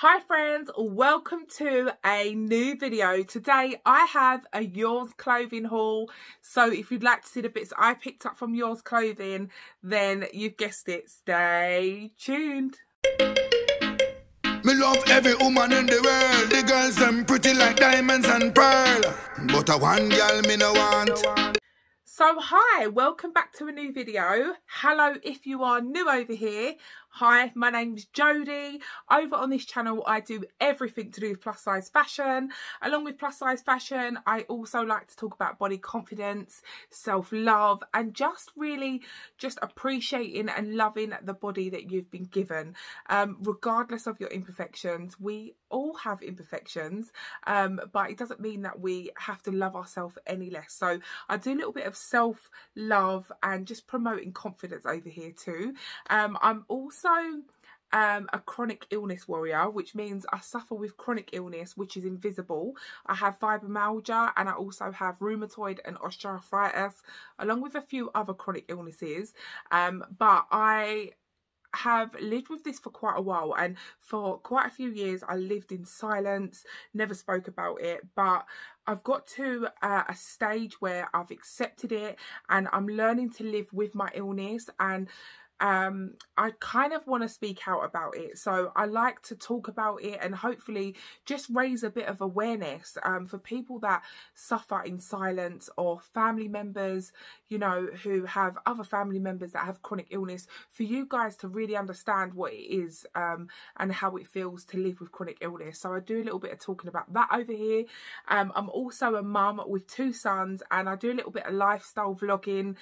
Hi friends, welcome to a new video. Today I have a Yours Clothing haul. So if you'd like to see the bits I picked up from Yours Clothing, then you've guessed it, stay tuned. Me love every woman in the world. The girls them pretty like diamonds and pearl, but a one girl me no want. So hi, welcome back to a new video. Hello if you are new over here. Hi, my name's Jodie. Over on this channel I do everything to do with plus size fashion. Along with plus size fashion I also like to talk about body confidence, self-love and just really just appreciating and loving the body that you've been given. Regardless of your imperfections, we all have imperfections, but it doesn't mean that we have to love ourselves any less. So I do a little bit of self-love and just promoting confidence over here too. I'm also a chronic illness warrior, which means I suffer with chronic illness which is invisible. I have fibromyalgia and I also have rheumatoid and osteoarthritis, along with a few other chronic illnesses, but I have lived with this for quite a while, and for quite a few years I lived in silence, never spoke about it, but I've got to a stage where I've accepted it and I'm learning to live with my illness, and I kind of want to speak out about it. So I like to talk about it and hopefully just raise a bit of awareness for people that suffer in silence, or family members, you know, who have other family members that have chronic illness, for you guys to really understand what it is and how it feels to live with chronic illness. So I do a little bit of talking about that over here. I'm also a mum with two sons and I do a little bit of lifestyle vlogging,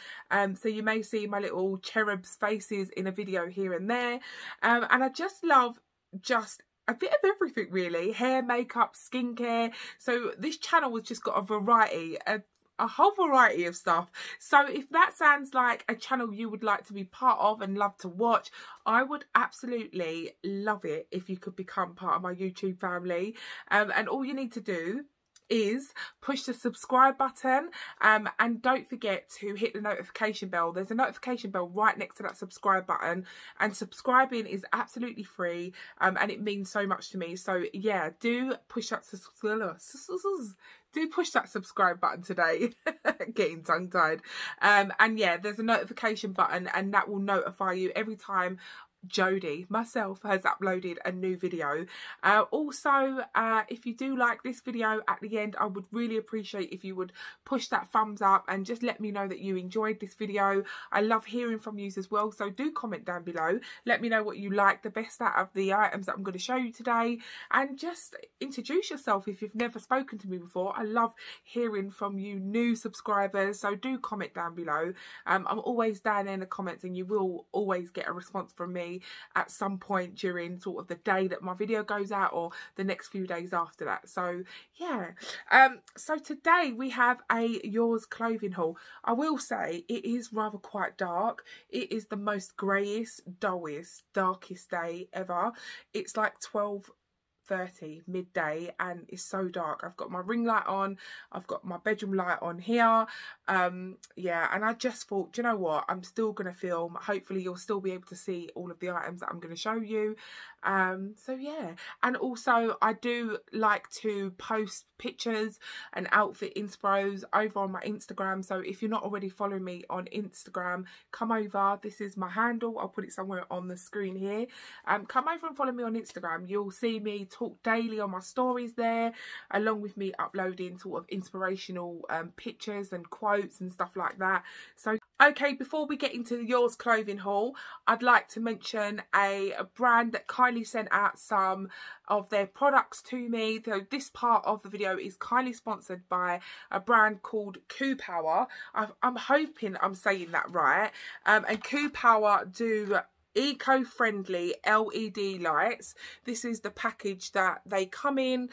so you may see my little cherub's face in a video here and there, and I just love just a bit of everything really. Hair, makeup, skincare. So this channel has just got a variety, a whole variety of stuff. So if that sounds like a channel you would like to be part of and love to watch, I would absolutely love it if you could become part of my YouTube family, and all you need to do is push the subscribe button, and don't forget to hit the notification bell. There's a notification bell right next to that subscribe button, and subscribing is absolutely free, and it means so much to me. So yeah, do push that subscribe button today. Getting tongue tied. And yeah, there's a notification button and that will notify you every time Jodie, myself, has uploaded a new video. Also, if you do like this video, at the end I would really appreciate if you would push that thumbs up and just let me know that you enjoyed this video. I love hearing from you as well, so do comment down below, let me know what you like the best out of the items that I'm going to show you today, and just introduce yourself if you've never spoken to me before. I love hearing from you new subscribers, so do comment down below. I'm always down there in the comments and you will always get a response from me at some point during sort of the day that my video goes out, or the next few days after that. So yeah, so today we have a Yours Clothing haul. I will say it is rather quite dark. It is the most greyest, dullest, darkest day ever. It's like 12:30 midday and it's so dark. I've got my ring light on, I've got my bedroom light on here, yeah, and I just thought, do you know what, I'm still gonna film. Hopefully you'll still be able to see all of the items that I'm gonna show you, so yeah. And also I do like to post pictures and outfit inspros over on my Instagram, so if you're not already following me on Instagram, come over. This is my handle, I'll put it somewhere on the screen here. Come over and follow me on Instagram. You'll see me talk daily on my stories there, along with me uploading sort of inspirational pictures and quotes and stuff like that. So okay, before we get into the Yours Clothing haul, I'd like to mention a brand that kindly sent out some of their products to me. So this part of the video is kindly sponsored by a brand called Zoopower. I'm hoping I'm saying that right. And Zoopower do eco-friendly LED lights. This is the package that they come in.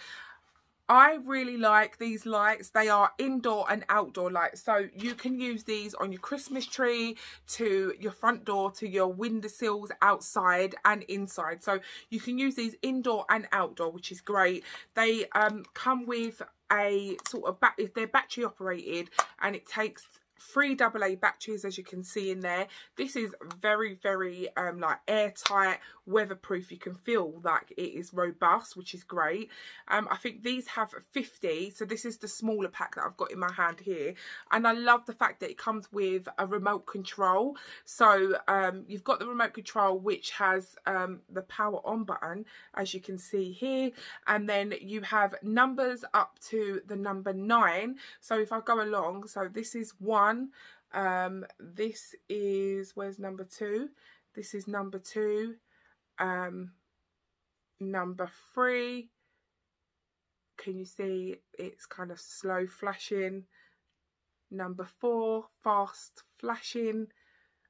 I really like these lights. They are indoor and outdoor lights, so you can use these on your Christmas tree, to your front door, to your windowsills, outside and inside. So you can use these indoor and outdoor, which is great. They come with a sort of they're battery operated, and it takes 3 AA batteries, as you can see in there. This is very, very like airtight, weatherproof. You can feel like it is robust, which is great. I think these have 50, so this is the smaller pack that I've got in my hand here. And I love the fact that it comes with a remote control. So you've got the remote control, which has the power on button, as you can see here. And then you have numbers up to the number 9. So if I go along, so this is 1, this is, where's number 2? This is number 2, number 3. Can you see it's kind of slow flashing? Number 4, fast flashing.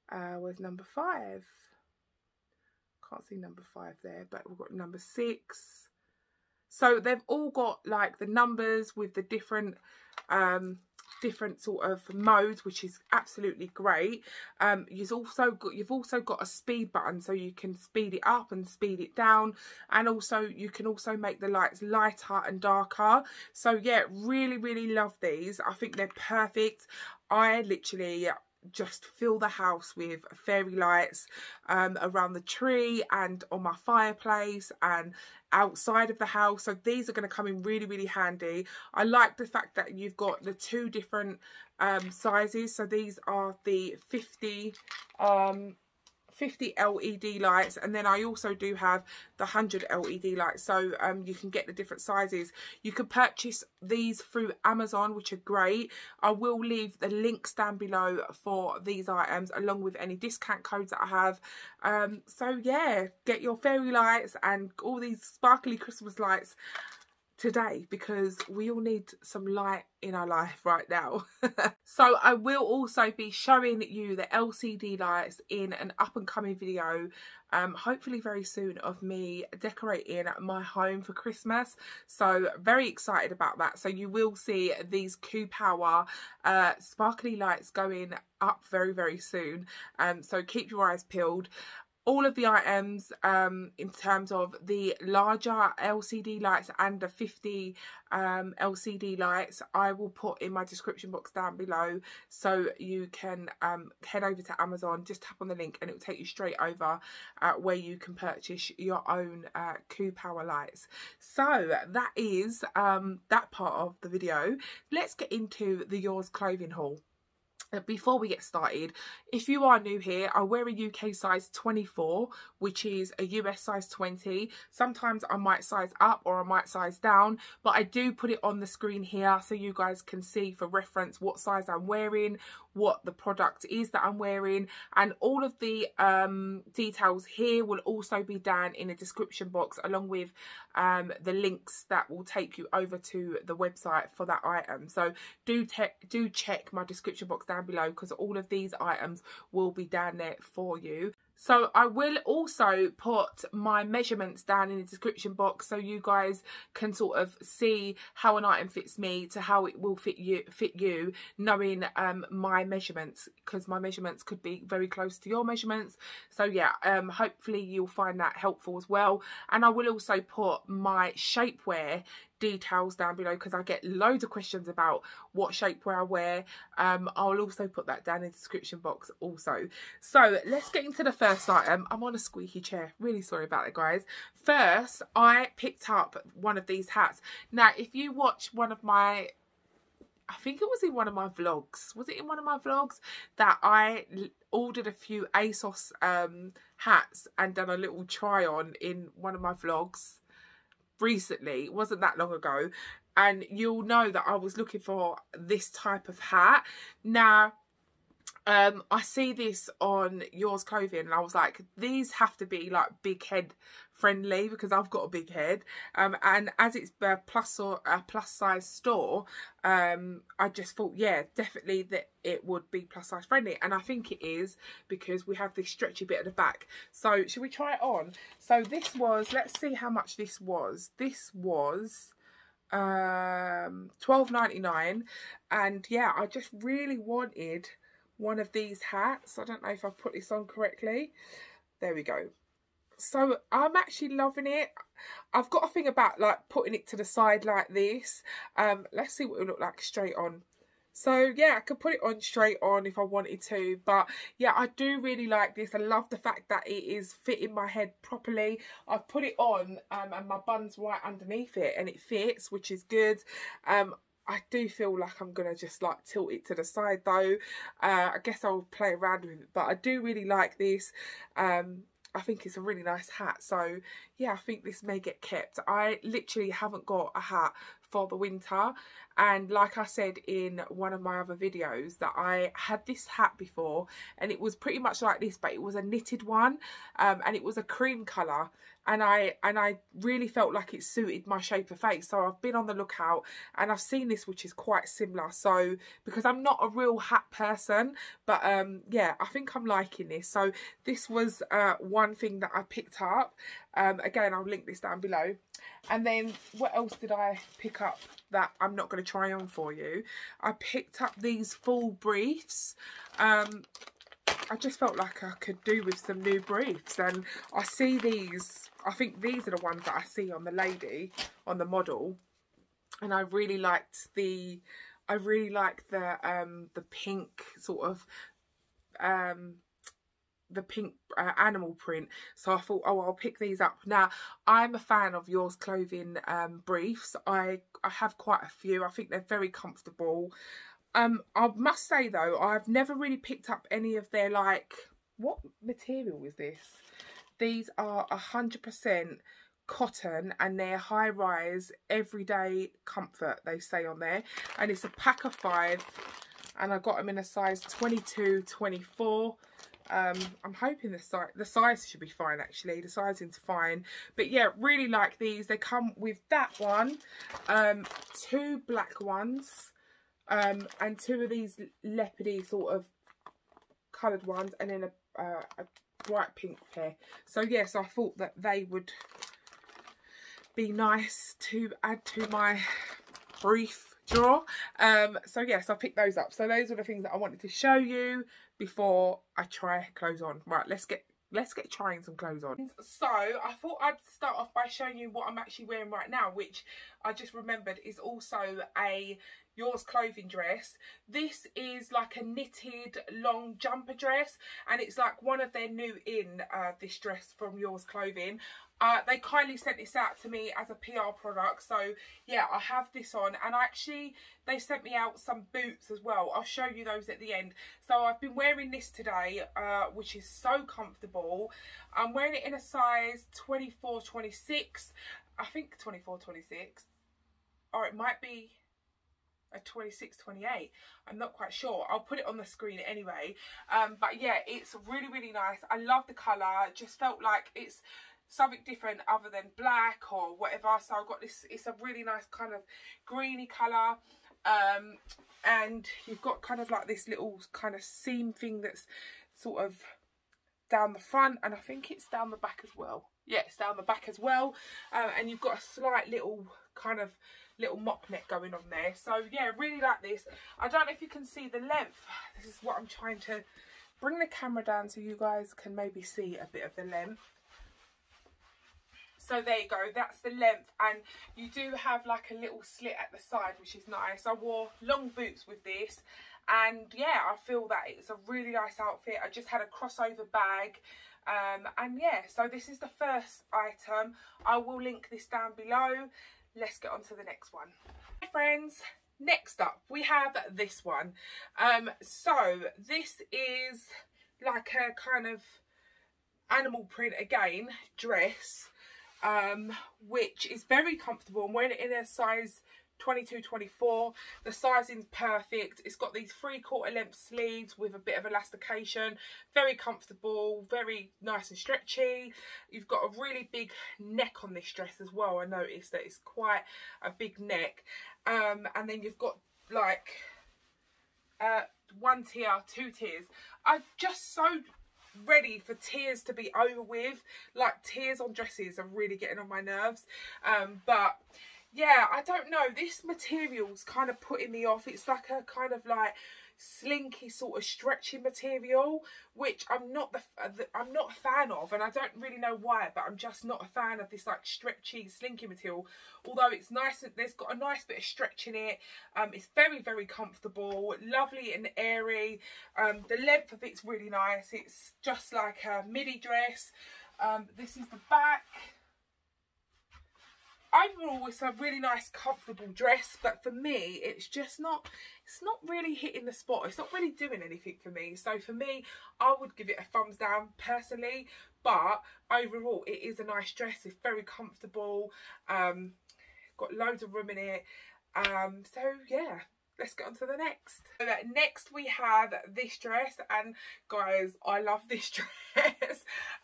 Where's number 5? Can't see number 5 there, but we've got number 6. So they've all got like the numbers with the different different sort of modes, which is absolutely great. You've also got a speed button, so you can speed it up and speed it down, and also you can also make the lights lighter and darker. So yeah, really love these. I think they're perfect. I literally just fill the house with fairy lights around the tree and on my fireplace and outside of the house. So these are going to come in really handy. I like the fact that you've got the 2 different sizes. So these are the 50 LED lights, and then I also do have the 100 LED lights, so you can get the different sizes. You can purchase these through Amazon, which are great. I will leave the links down below for these items, along with any discount codes that I have. So yeah, get your fairy lights and all these sparkly Christmas lights today, because we all need some light in our life right now. So I will also be showing you the LCD lights in an up and coming video, hopefully very soon, of me decorating my home for Christmas. So very excited about that. So you will see these Zoopower sparkly lights going up very soon. So keep your eyes peeled. All of the items in terms of the larger LCD lights and the 50 LCD lights, I will put in my description box down below, so you can head over to Amazon, just tap on the link and it will take you straight over where you can purchase your own Zoopower lights. So that is that part of the video. Let's get into the Yours Clothing haul. Before we get started, if you are new here, I wear a UK size 24, which is a US size 20. Sometimes I might size up or I might size down, but I do put it on the screen here so you guys can see for reference what size I'm wearing, what the product is that I'm wearing, and all of the details here will also be down in the description box, along with the links that will take you over to the website for that item. So do check my description box down below, because all of these items will be down there for you. So I will also put my measurements down in the description box, so you guys can sort of see how an item fits me to how it will fit you, knowing my measurements, because my measurements could be very close to your measurements. So yeah, hopefully you'll find that helpful as well. And I will also put my shapewear details down below, because I get loads of questions about what shapewear I wear. I'll also put that down in the description box also. So let's get into the first item. I'm on a squeaky chair, really sorry about that guys. First, I picked up one of these hats. Now if you watch one of my, I think it was in one of my vlogs, that I ordered a few ASOS hats and done a little try on in one of my vlogs recently. It wasn't that long ago, and you'll know that I was looking for this type of hat. Now I see this on Yours Clothing and I was like, these have to be like big head friendly, because I've got a big head, and as it's a plus size store, I just thought, yeah, definitely that it would be plus size friendly, and I think it is, because we have this stretchy bit at the back. So should we try it on? So this was, let's see how much this was. This was £12.99, and yeah, I just really wanted one of these hats. I don't know if I've put this on correctly. There we go. So I'm actually loving it. I've got a thing about like putting it to the side like this. Let's see what it will look like straight on. So yeah, I could put it on straight on if I wanted to. But yeah, I do really like this. I love the fact that it is fitting my head properly. I've put it on and my bun's right underneath it and it fits, which is good. I do feel like I'm going to just like tilt it to the side though. I guess I'll play around with it. But I do really like this. I think it's a really nice hat. So yeah, I think this may get kept. I literally haven't got a hat for the winter, and like I said in one of my other videos, that I had this hat before and it was pretty much like this, but it was a knitted one, and it was a cream colour, and I really felt like it suited my shape of face. So I've been on the lookout and I've seen this, which is quite similar. So because I'm not a real hat person, but yeah, I think I'm liking this. So this was one thing that I picked up. Again, I'll link this down below. And then what else did I pick up that I'm not going to try on for you? I picked up these full briefs. I just felt like I could do with some new briefs, and I see these, I think these are the ones that I see on the lady, on the model, and I really liked the the pink sort of the pink animal print. So I thought, oh, I'll pick these up. Now, I'm a fan of Yours Clothing briefs. I have quite a few. I think they're very comfortable. I must say though, I've never really picked up any of their, like, what material is this? These are 100% cotton and they're high rise everyday comfort, they say on there, and it's a pack of 5, and I got them in a size 22, 24. I'm hoping the size should be fine. Actually, the sizing's fine. But yeah, really like these. They come with that one, 2 black ones, and 2 of these leopardy sort of coloured ones, and then a bright pink pair. So yeah, so I thought that they would be nice to add to my brief drawer. So yes, I picked those up. So those are the things that I wanted to show you before I try clothes on. Right, let's get trying some clothes on. So I thought I'd start off by showing you what I'm actually wearing right now, which I just remembered is also a Yours Clothing dress. This is like a knitted long jumper dress, and it's like one of their new in this dress from Yours Clothing. They kindly sent this out to me as a PR product. So yeah, I have this on, and actually they sent me out some boots as well. I'll show you those at the end. So I've been wearing this today, which is so comfortable. I'm wearing it in a size 24-26, I think 24-26, or it might be a 26-28, I'm not quite sure. I'll put it on the screen anyway. But yeah, it's really, really nice. I love the colour. Just felt like it's something different other than black or whatever. So I've got this, it's a really nice kind of greeny colour. And you've got kind of like this little kind of seam thing that's sort of down the front, and I think it's down the back as well. Yeah, it's down the back as well. And you've got a slight little kind of little mock neck going on there. So yeah, really like this. I don't know if you can see the length. This is what I'm trying to bring the camera down so you guys can maybe see a bit of the length. So there you go, that's the length, and you do have like a little slit at the side, which is nice. I wore long boots with this, and yeah, I feel that it's a really nice outfit. I just had a crossover bag. And yeah, so this is the first item. I will link this down below. Let's get on to the next one. Hi friends, next up we have this one. So this is like a kind of animal print again dress, which is very comfortable. I'm wearing it in a size 22-24. The sizing's perfect. It's got these 3/4 length sleeves with a bit of elastication. Very comfortable, very nice and stretchy. You've got a really big neck on this dress as well. I noticed that it's quite a big neck. And then you've got like 1 tier, 2 tiers. I'm just so ready for tiers to be over with. Like, tiers on dresses are really getting on my nerves. But yeah, I don't know, this material's kind of putting me off. It's like a kind of like slinky sort of stretchy material, which I'm not a fan of, and I don't really know why, but I'm just not a fan of this like stretchy slinky material. Although it's nice, there's got a nice bit of stretch in it. It's very, very comfortable, lovely and airy. The length of it's really nice. It's just like a midi dress. This is the back. Overall, it's a really nice, comfortable dress, but for me, it's just not, it's not really hitting the spot. It's not really doing anything for me. So for me, I would give it a thumbs down personally, but overall, it is a nice dress. It's very comfortable, got loads of room in it. So yeah, let's get on to the next. So next we have this dress, and guys, I love this dress.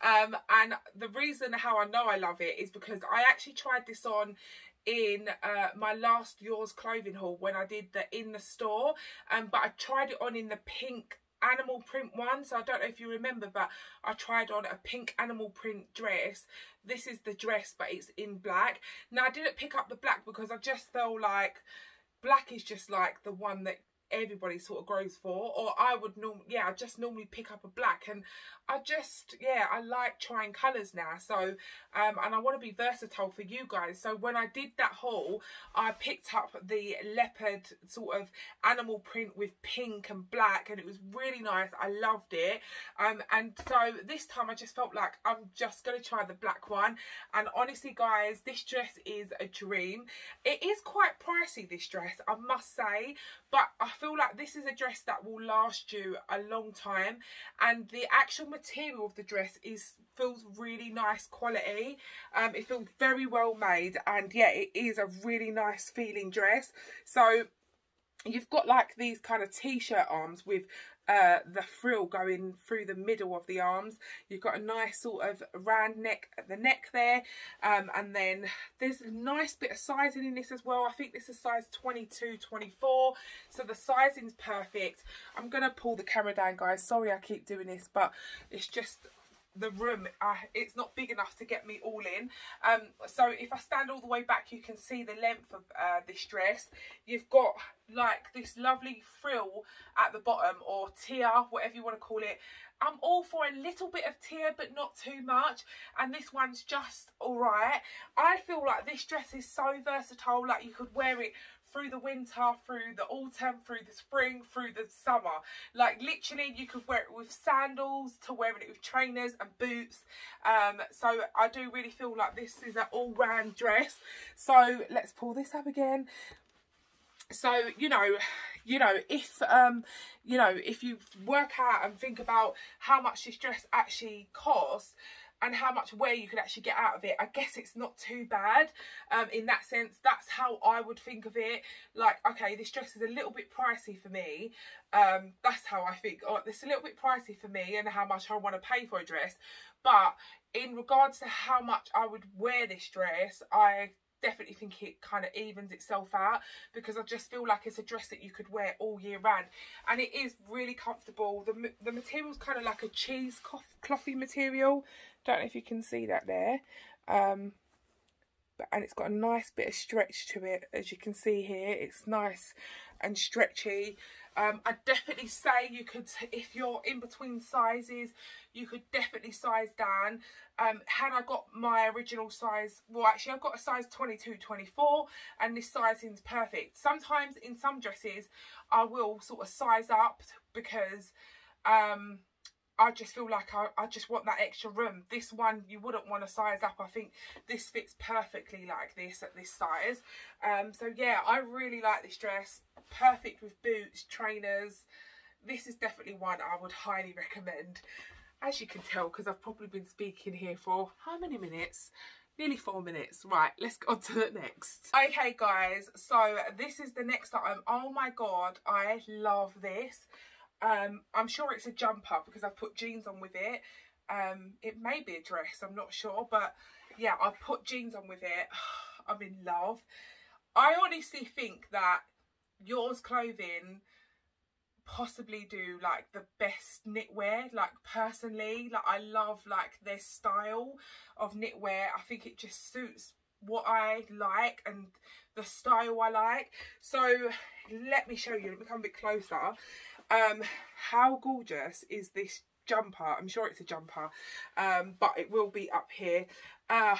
And the reason how I know I love it is because I actually tried this on in my last Yours Clothing haul when I did the in the store, but I tried it on in the pink animal print one. So I don't know if you remember, but I tried on a pink animal print dress. This is the dress, but it's in black. Now I didn't pick up the black because I just felt like black is just like the one that everybody sort of goes for, or I would I just normally pick up a black, and I just, yeah, I like trying colours now. So and I want to be versatile for you guys. So when I did that haul, I picked up the leopard sort of animal print with pink and black, and it was really nice. I loved it. And so this time I just felt like I'm just going to try the black one. And honestly guys, this dress is a dream. It is quite pricey, this dress, I must say, but I feel like this is a dress that will last you a long time, and the actual material of the dress feels really nice quality. It feels very well made, and yeah, it is a really nice feeling dress. So you've got like these kind of t-shirt arms with the frill going through the middle of the arms. You've got a nice sort of round neck at the neck there, and then there's a nice bit of sizing in this as well. I think this is size 22-24, so the sizing's perfect. I'm gonna pull the camera down guys, sorry I keep doing this, but it's just the room, it's not big enough to get me all in. So if I stand all the way back, you can see the length of this dress. You've got like this lovely frill at the bottom, or tier, whatever you want to call it. I'm all for a little bit of tier, but not too much, and this one's just all right. I feel like this dress is so versatile. Like you could wear it through the winter, through the autumn, through the spring, through the summer. Like literally you could wear it with sandals, to wearing it with trainers and boots. So I do really feel like this is an all-round dress. So let's pull this up again. So if you work out and think about how much this dress actually costs, and how much wear you could actually get out of it, I guess it's not too bad in that sense. That's how I would think of it. Like, okay, this dress is a little bit pricey for me. That's how I think. Oh, it's a little bit pricey for me and how much I want to pay for a dress. But in regards to how much I would wear this dress, I definitely think it kind of evens itself out, because I just feel like it's a dress that you could wear all year round, and it is really comfortable. The material's kind of like a cheese clothy material. Don't know if you can see that there, and it's got a nice bit of stretch to it, as you can see here. It's nice and stretchy. I'd definitely say you could, if you're in between sizes, you could definitely size down. Had I got my original size, well actually I've got a size 22-24, and this sizing's perfect. Sometimes in some dresses I will sort of size up, because I just feel like I just want that extra room. This one you wouldn't want to size up. I think this fits perfectly like this at this size. So yeah, I really like this dress. Perfect with boots, trainers. This is definitely one I would highly recommend. As you can tell, because I've probably been speaking here for how many minutes? Nearly 4 minutes. Right, let's get on to the next. Okay guys, so this is the next item. Oh my God, I love this. I'm sure it's a jumper because I've put jeans on with it. It may be a dress, I'm not sure, but yeah, I've put jeans on with it. I'm in love. I honestly think that Yours Clothing possibly do like the best knitwear, like personally. Like I love like their style of knitwear. I think it just suits what I like and the style I like. So let me show you, let me come a bit closer. How gorgeous is this jumper? I'm sure it's a jumper, but it will be up here. God,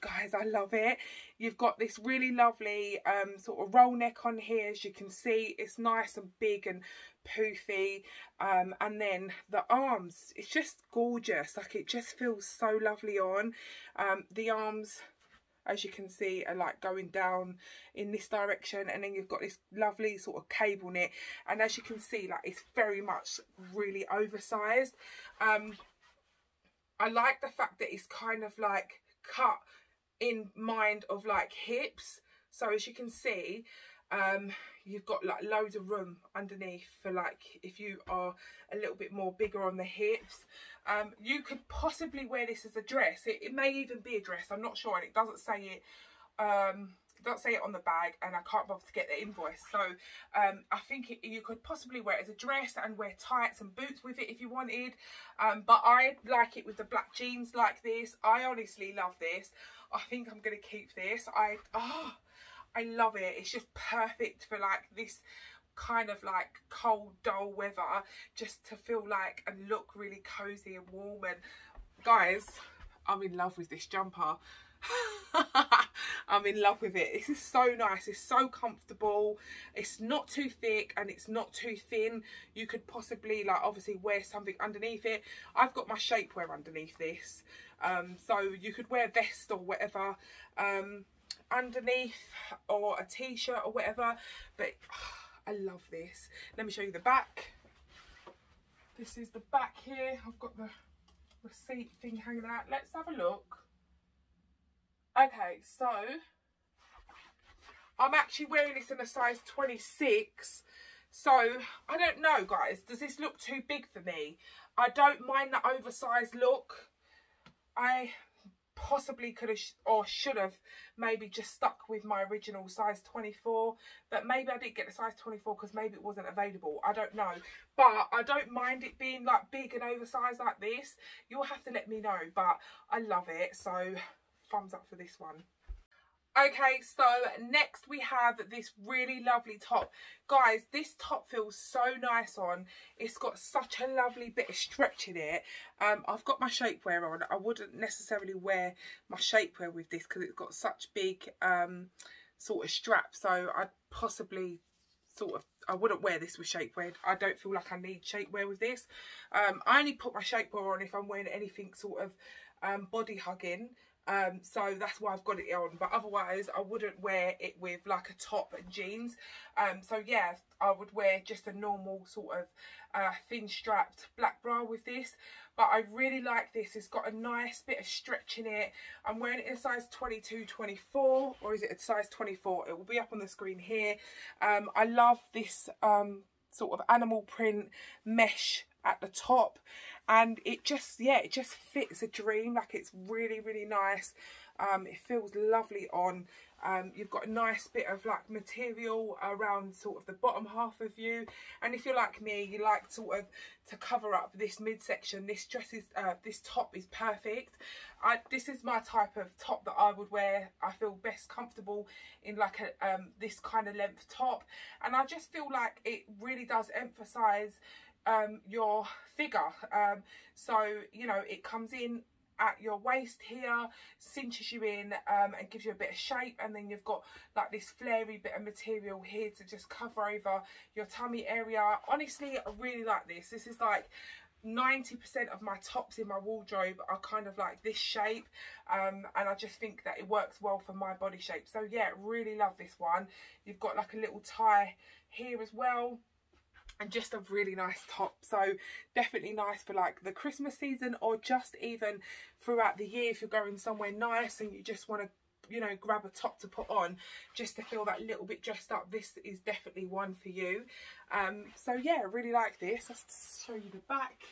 guys, I love it. You've got this really lovely sort of roll neck on here. As you can see, it's nice and big and poofy, and then the arms, it's just gorgeous. Like, it just feels so lovely on. The arms, as you can see, are like going down in this direction, and then you've got this lovely sort of cable knit, and as you can see, like, it's very much really oversized. I like the fact that it's kind of like cut in mind of like hips, so as you can see, you've got like loads of room underneath for like if you are a little bit more bigger on the hips. You could possibly wear this as a dress. It may even be a dress, I'm not sure, and it doesn't say it, on the bag, and I can't bother to get the invoice. So I think you could possibly wear it as a dress and wear tights and boots with it if you wanted, but I like it with the black jeans like this. I honestly love this. I think I'm gonna keep this. I love it. It's just perfect for like this kind of like cold, dull weather, just to feel like and look really cozy and warm. And guys, I'm in love with this jumper. I'm in love with it. This is so nice. It's so comfortable. It's not too thick and it's not too thin. You could possibly like obviously wear something underneath it. I've got my shapewear underneath this, so you could wear a vest or whatever underneath, or a t-shirt or whatever. But I love this. Let me show you the back. This is the back here. I've got the receipt thing hanging out. Let's have a look. Okay, so I'm actually wearing this in a size 26, so I don't know, guys, does this look too big for me? I don't mind the oversized look. I possibly could have or should have maybe just stuck with my original size 24, but maybe I didn't get the size 24 because maybe it wasn't available, I don't know. But I don't mind it being like big and oversized like this. You'll have to let me know, but I love it, so thumbs up for this one. Okay, so next we have this really lovely top. Guys, this top feels so nice on. It's got such a lovely bit of stretch in it. I've got my shapewear on. I wouldn't necessarily wear my shapewear with this because it's got such big sort of strap, so I'd possibly I wouldn't wear this with shapewear. I don't feel like I need shapewear with this. I only put my shapewear on if I'm wearing anything sort of body hugging. So that's why I've got it on, but otherwise I wouldn't wear it with like a top and jeans. So yeah, I would wear just a normal sort of thin strapped black bra with this. But I really like this. It's got a nice bit of stretch in it. I'm wearing it in a size 22, 24, or is it a size 24? It will be up on the screen here. I love this sort of animal print mesh at the top, and it just, yeah, it just fits a dream. Like, it's really, really nice. It feels lovely on. You've got a nice bit of like material around sort of the bottom half of you, and if you're like me, you like sort of to cover up this midsection, this dress is this top is perfect. This is my type of top that I would wear. I feel best comfortable in like a this kind of length top, and I just feel like it really does emphasize your figure. So, you know, it comes in at your waist here, cinches you in, and gives you a bit of shape, and then you've got like this flary bit of material here to just cover over your tummy area. Honestly, I really like this. This is like 90% of my tops in my wardrobe are kind of like this shape, and I just think that it works well for my body shape. So yeah, really love this one. You've got like a little tie here as well, and just a really nice top. So definitely nice for like the Christmas season, or just even throughout the year if you're going somewhere nice and you just want to, you know, grab a top to put on just to feel that little bit dressed up. This is definitely one for you. So yeah, really like this. Let's show you the back.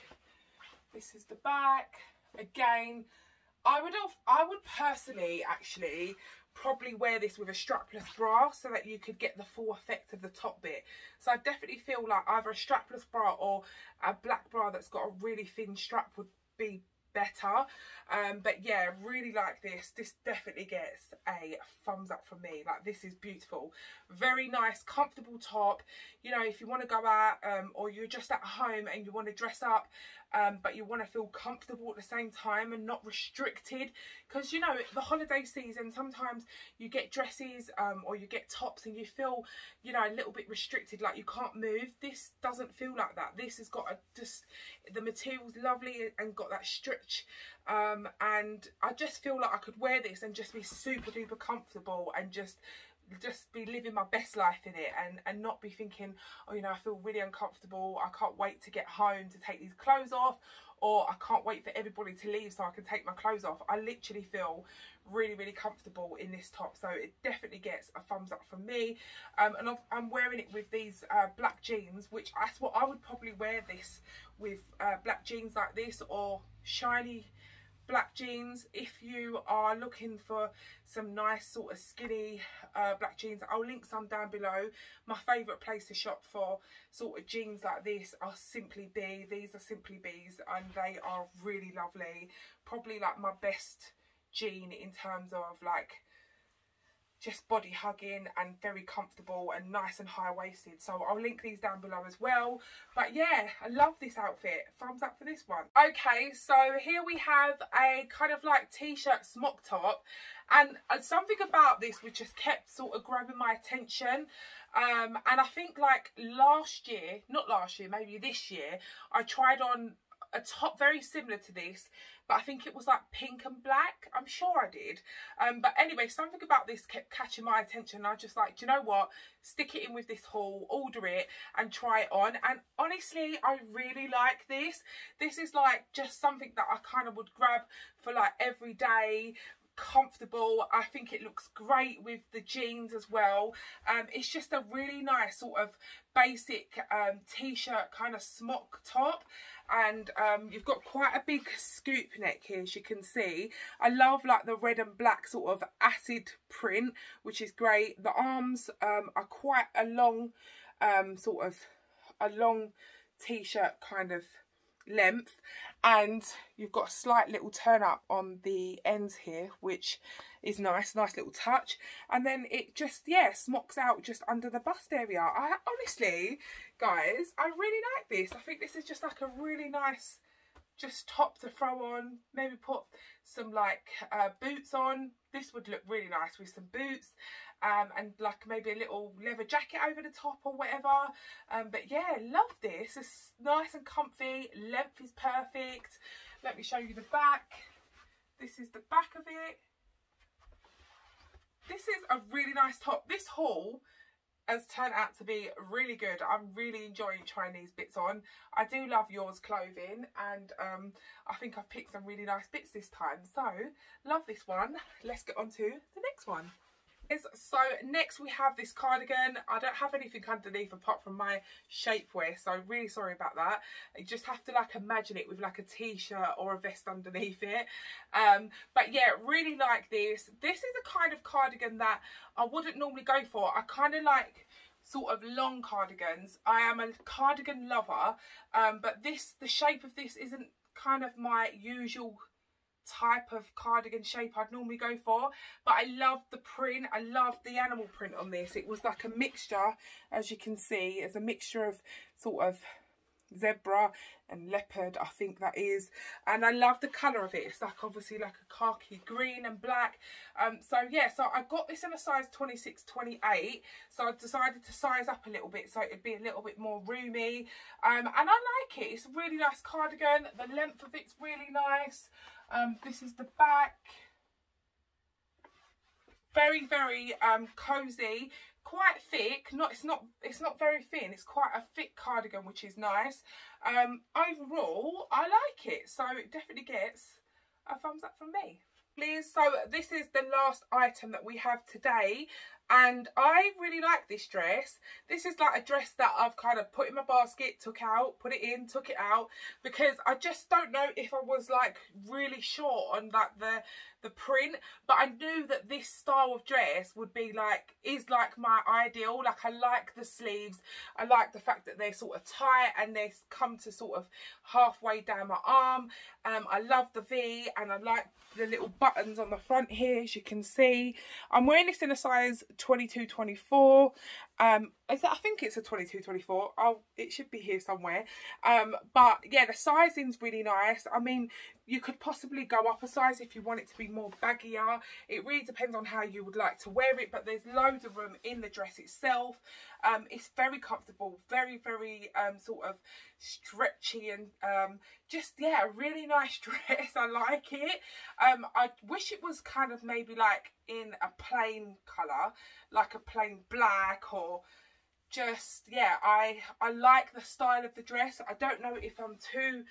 This is the back. Again, I would personally actually probably wear this with a strapless bra so that you could get the full effect of the top bit. So I definitely feel like either a strapless bra or a black bra that's got a really thin strap would be better. But yeah, really like this. This definitely gets a thumbs up from me. Like, this is beautiful. Very nice, comfortable top. You know, if you want to go out or you're just at home and you want to dress up, but you want to feel comfortable at the same time and not restricted, because, you know, the holiday season, sometimes you get dresses or you get tops and you feel, you know, a little bit restricted, like you can't move. This doesn't feel like that. This has got a, just, the material's lovely and got that stretch, and I just feel like I could wear this and just be super duper comfortable and just be living my best life in it, and not be thinking, oh, you know, I feel really uncomfortable, I can't wait to get home to take these clothes off, or I can't wait for everybody to leave so I can take my clothes off. I literally feel really, really comfortable in this top, so it definitely gets a thumbs up from me. And I'm wearing it with these black jeans, which that's what I would probably wear this with, black jeans like this, or shiny black jeans. If you are looking for some nice sort of skinny black jeans, I'll link some down below. My favourite place to shop for sort of jeans like this are Simply Be. These are Simply Be's and they are really lovely. Probably like my best jean in terms of like just body hugging, and very comfortable and nice and high-waisted, so I'll link these down below as well. But yeah, I love this outfit. Thumbs up for this one. Okay, so here we have a kind of like t-shirt smock top, and something about this which just kept sort of grabbing my attention. And I think like last year, not last year, maybe this year, I tried on a top very similar to this, but I think it was like pink and black. I'm sure I did. But anyway, something about this kept catching my attention. I was just like, do you know what? Stick it in with this haul, order it and try it on. And honestly, I really like this. This is like just something that I kind of would grab for like every day. Comfortable. I think it looks great with the jeans as well. It's just a really nice sort of basic t-shirt kind of smock top, and you've got quite a big scoop neck here, as you can see. I love like the red and black sort of acid print, which is great. The arms are quite a long sort of a long t-shirt kind of length, and you've got a slight little turn up on the ends here, which is nice, nice little touch. And then it just, yeah, smocks out just under the bust area. I honestly, guys, I really like this. I think this is just like a really nice just top to throw on, maybe put some like boots on. This would look really nice with some boots, and like maybe a little leather jacket over the top or whatever. But yeah, love this. It's nice and comfy. Length is perfect. Let me show you the back. This is the back of it. This is a really nice top. This haul has turned out to be really good. I'm really enjoying trying these bits on. I do love Yours Clothing, and I think I've picked some really nice bits this time. So, love this one. Let's get on to the next one. So next we have this cardigan. I don't have anything underneath apart from my shapewear, so I'm really sorry about that. You just have to like imagine it with like a t-shirt or a vest underneath it. But yeah, really like this. This is a kind of cardigan that I wouldn't normally go for. I kind of like sort of long cardigans. I am a cardigan lover, but this, the shape of this isn't kind of my usual type of cardigan shape I'd normally go for, but I love the print. I love the animal print on this. It was like a mixture, as you can see. It's a mixture of sort of zebra and leopard, I think that is, and I love the colour of it. It's like obviously like a khaki green and black. So yeah, so I got this in a size 26-28, so I decided to size up a little bit so it'd be a little bit more roomy. And I like it. It's a really nice cardigan. The length of it's really nice. This is the back. Very cozy, quite thick. It's not very thin. It's quite a thick cardigan, which is nice. Overall, I like it, so it definitely gets a thumbs up from me. So this is the last item that we have today. And I really like this dress. This is like a dress that I've kind of put in my basket, took out, put it in, took it out, because I just don't know if I was like really sure on like the print, but I knew that this style of dress would be like, is like my ideal. Like I like the sleeves, I like the fact that they're sort of tight and they come to sort of halfway down my arm. I love the V, and I like the little buttons on the front here, as you can see. I'm wearing this in a size 22-24. I think it's a 22-24. It should be here somewhere. But yeah, the sizing's really nice. I mean, you could possibly go up a size if you want it to be more baggier. It really depends on how you would like to wear it, but there's loads of room in the dress itself. It's very comfortable, very, very sort of stretchy, and just, yeah, a really nice dress. I like it. I wish it was kind of maybe like in a plain colour, like a plain black, or just, yeah, I like the style of the dress. I don't know if I'm too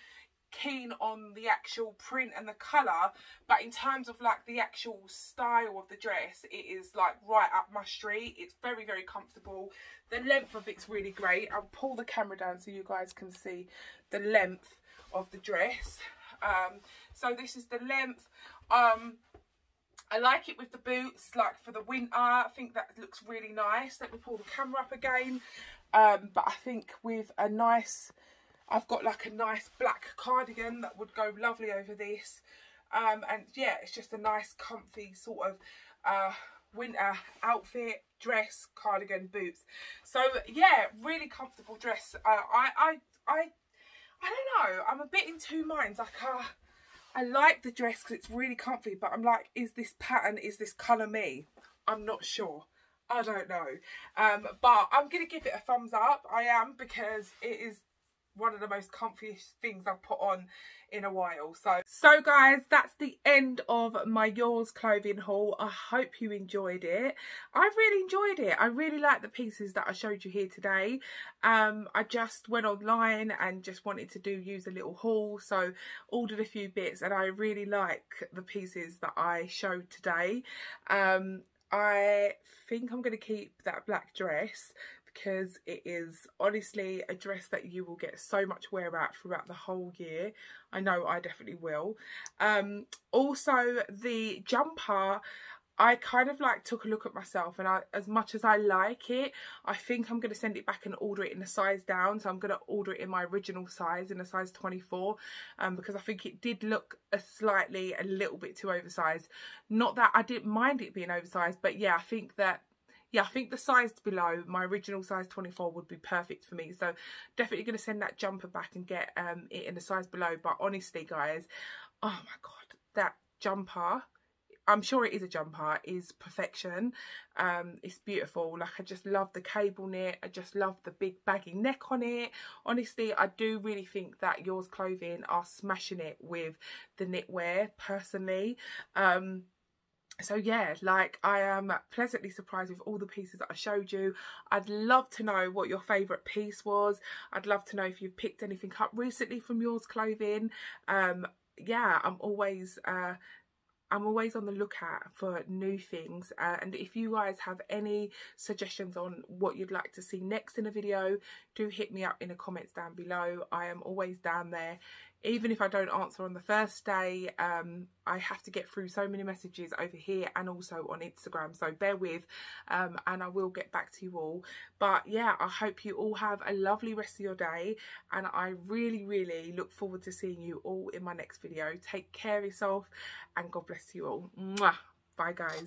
keen on the actual print and the colour, but in terms of like the actual style of the dress, it is like right up my street. It's very, very comfortable. The length of it's really great. I'll pull the camera down so you guys can see the length of the dress. So this is the length. I like it with the boots, like for the winter. I think that looks really nice. Let me pull the camera up again. But I think with a nice, I've got like a nice black cardigan that would go lovely over this. And yeah, it's just a nice comfy sort of winter outfit, dress, cardigan, boots. So yeah, really comfortable dress. I don't know, I'm a bit in two minds. Like I like the dress because it's really comfy, but I'm like, is this pattern, is this colour me? I'm not sure. I don't know. But I'm going to give it a thumbs up. I am, because it is one of the most comfiest things I've put on in a while. So guys, that's the end of my Yours clothing haul. I hope you enjoyed it. I really enjoyed it. I really like the pieces that I showed you here today. I just went online and just wanted to use a little haul, so ordered a few bits, and I really like the pieces that I showed today. I think I'm gonna keep that black dress, because it is honestly a dress that you will get so much wear out throughout the whole year. I know I definitely will. Also, the jumper, I kind of like took a look at myself, and as much as I like it, I think I'm going to send it back and order it in a size down. So I'm going to order it in my original size, in a size 24, because I think it did look a little bit too oversized. Not that I didn't mind it being oversized, but yeah, I think the size below my original size 24 would be perfect for me. So definitely going to send that jumper back and get it in the size below. But honestly, guys, oh my God, that jumper, I'm sure it is a jumper, is perfection. It's beautiful. Like, I just love the cable knit. I just love the big baggy neck on it. Honestly, I do really think that Yours Clothing are smashing it with the knitwear, personally. So yeah, like, I am pleasantly surprised with all the pieces that I showed you. I'd love to know what your favourite piece was. I'd love to know if you've picked anything up recently from Yours Clothing. Yeah, I'm always on the lookout for new things, and if you guys have any suggestions on what you'd like to see next in a video, do hit me up in the comments down below. I am always down there. Even if I don't answer on the first day, I have to get through so many messages over here and also on Instagram, so bear with, and I will get back to you all. But yeah, I hope you all have a lovely rest of your day, and I really, really look forward to seeing you all in my next video. Take care of yourself, and God bless you all. Mwah. Bye guys.